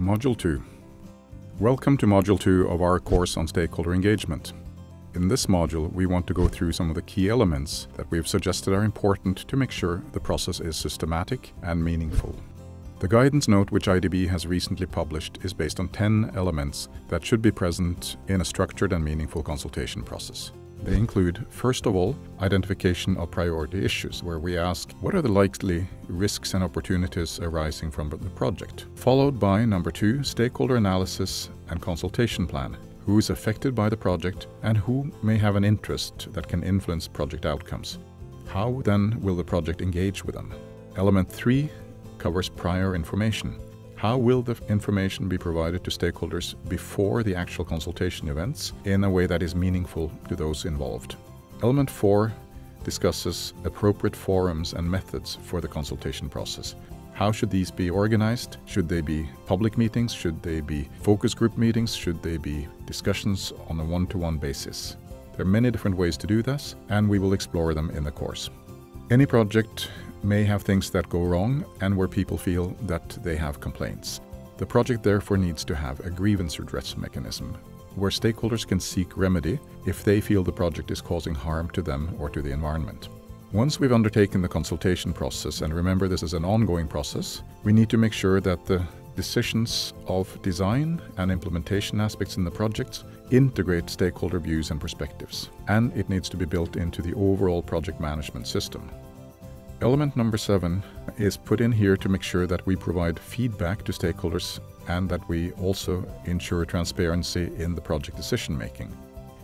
Module 2. Welcome to Module 2 of our course on stakeholder engagement. In this module, we want to go through some of the key elements that we have suggested are important to make sure the process is systematic and meaningful. The guidance note which IDB has recently published is based on 10 elements that should be present in a structured and meaningful consultation process. They include, first of all, identification of priority issues, where we ask, what are the likely risks and opportunities arising from the project? Followed by, number 2, stakeholder analysis and consultation plan. Who is affected by the project and who may have an interest that can influence project outcomes? How, then, will the project engage with them? Element 3 covers prior information. How will the information be provided to stakeholders before the actual consultation events in a way that is meaningful to those involved? Element 4 discusses appropriate forums and methods for the consultation process. How should these be organized? Should they be public meetings? Should they be focus group meetings? Should they be discussions on a one-to-one basis? There are many different ways to do this, and we will explore them in the course. Any project may have things that go wrong and where people feel that they have complaints. The project therefore needs to have a grievance redress mechanism where stakeholders can seek remedy if they feel the project is causing harm to them or to the environment. Once we've undertaken the consultation process, and remember this is an ongoing process, we need to make sure that the decisions of design and implementation aspects in the projects integrate stakeholder views and perspectives, and it needs to be built into the overall project management system. Element number 7 is put in here to make sure that we provide feedback to stakeholders and that we also ensure transparency in the project decision-making.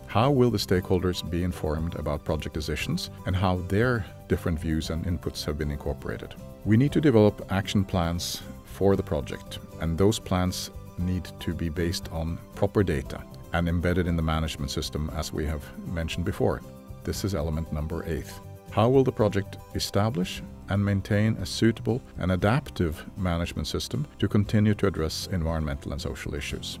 How will the stakeholders be informed about project decisions and how their different views and inputs have been incorporated? We need to develop action plans for the project, and those plans need to be based on proper data and embedded in the management system, as we have mentioned before. This is element number 8. How will the project establish and maintain a suitable and adaptive management system to continue to address environmental and social issues?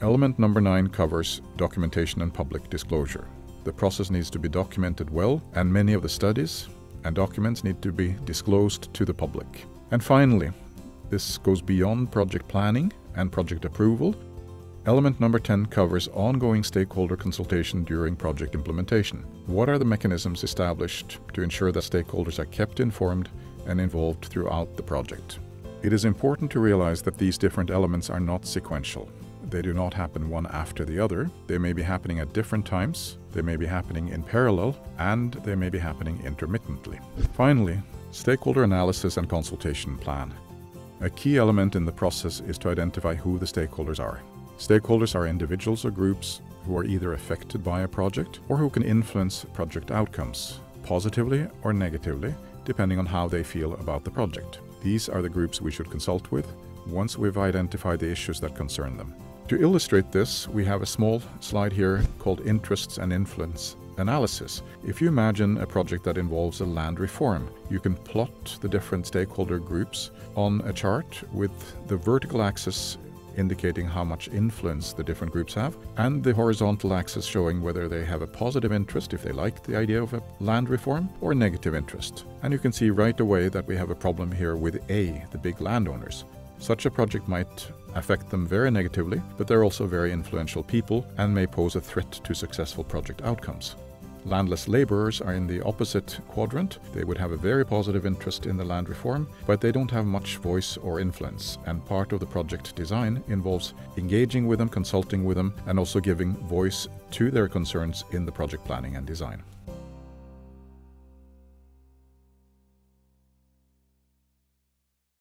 Element number 9 covers documentation and public disclosure. The process needs to be documented well, and many of the studies and documents need to be disclosed to the public. And finally, this goes beyond project planning and project approval. Element number 10 covers ongoing stakeholder consultation during project implementation. What are the mechanisms established to ensure that stakeholders are kept informed and involved throughout the project? It is important to realize that these different elements are not sequential. They do not happen one after the other. They may be happening at different times, they may be happening in parallel, and they may be happening intermittently. Finally, stakeholder analysis and consultation plan. A key element in the process is to identify who the stakeholders are. Stakeholders are individuals or groups who are either affected by a project or who can influence project outcomes, positively or negatively, depending on how they feel about the project. These are the groups we should consult with once we've identified the issues that concern them. To illustrate this, we have a small slide here called Interests and Influence Analysis. If you imagine a project that involves a land reform, you can plot the different stakeholder groups on a chart with the vertical axis indicating how much influence the different groups have, and the horizontal axis showing whether they have a positive interest, if they like the idea of a land reform, or a negative interest. And you can see right away that we have a problem here with A, the big landowners. Such a project might affect them very negatively, but they're also very influential people and may pose a threat to successful project outcomes. Landless laborers are in the opposite quadrant. They would have a very positive interest in the land reform, but they don't have much voice or influence, and part of the project design involves engaging with them, consulting with them, and also giving voice to their concerns in the project planning and design.